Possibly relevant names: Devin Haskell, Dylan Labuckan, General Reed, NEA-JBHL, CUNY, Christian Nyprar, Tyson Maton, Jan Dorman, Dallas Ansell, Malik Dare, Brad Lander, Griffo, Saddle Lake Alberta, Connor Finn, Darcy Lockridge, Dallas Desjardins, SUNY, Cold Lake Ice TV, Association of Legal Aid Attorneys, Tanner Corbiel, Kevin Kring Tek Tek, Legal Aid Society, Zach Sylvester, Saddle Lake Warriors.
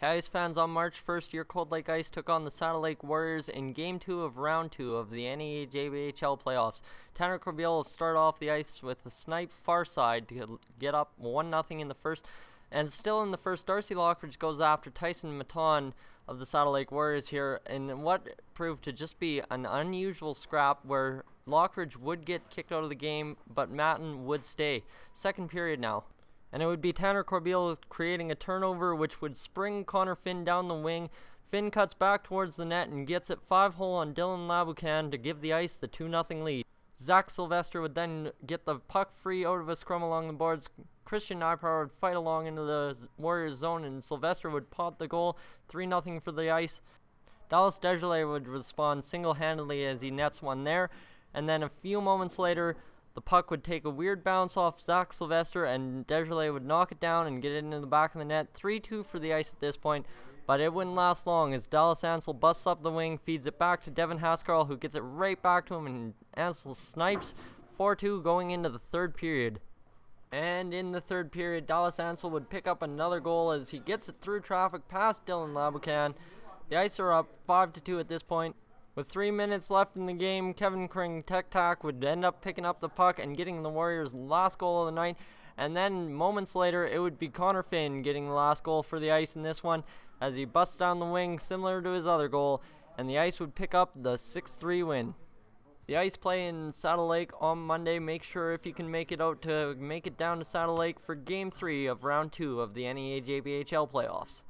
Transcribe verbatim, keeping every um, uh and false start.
Hey Ice fans, on March first, your Cold Lake Ice took on the Saddle Lake Warriors in Game two of Round two of the N E A J B H L playoffs. Tanner Corbiel will start off the ice with a snipe far side to get up one nothing in the first. And still in the first, Darcy Lockridge goes after Tyson Maton of the Saddle Lake Warriors here in what proved to just be an unusual scrap where Lockridge would get kicked out of the game, but Maton would stay. Second period now. And it would be Tanner Corbiel creating a turnover, which would spring Connor Finn down the wing. Finn cuts back towards the net and gets it five hole on Dylan Labuckan to give the Ice the two nothing lead. Zach Sylvester would then get the puck free out of a scrum along the boards. Christian Nyprar would fight along into the Warriors zone, and Sylvester would pot the goal, three nothing for the Ice. Dallas Desjardins would respond single-handedly as he nets one there, and then a few moments later, the puck would take a weird bounce off Zach Sylvester, and Desjardins would knock it down and get it into the back of the net. three two for the Ice at this point, but it wouldn't last long as Dallas Ansell busts up the wing, feeds it back to Devin Haskell, who gets it right back to him, and Ansell snipes. Four two going into the third period. And in the third period, Dallas Ansell would pick up another goal as he gets it through traffic past Dylan Labuckan. The Ice are up five to two at this point. With three minutes left in the game, Kevin Kring Tek Tek would end up picking up the puck and getting the Warriors' last goal of the night. And then moments later, it would be Connor Finn getting the last goal for the Ice in this one as he busts down the wing, similar to his other goal, and the Ice would pick up the six three win. The Ice play in Saddle Lake on Monday. Make sure if you can make it out to make it down to Saddle Lake for Game three of Round two of the N E A J B H L playoffs.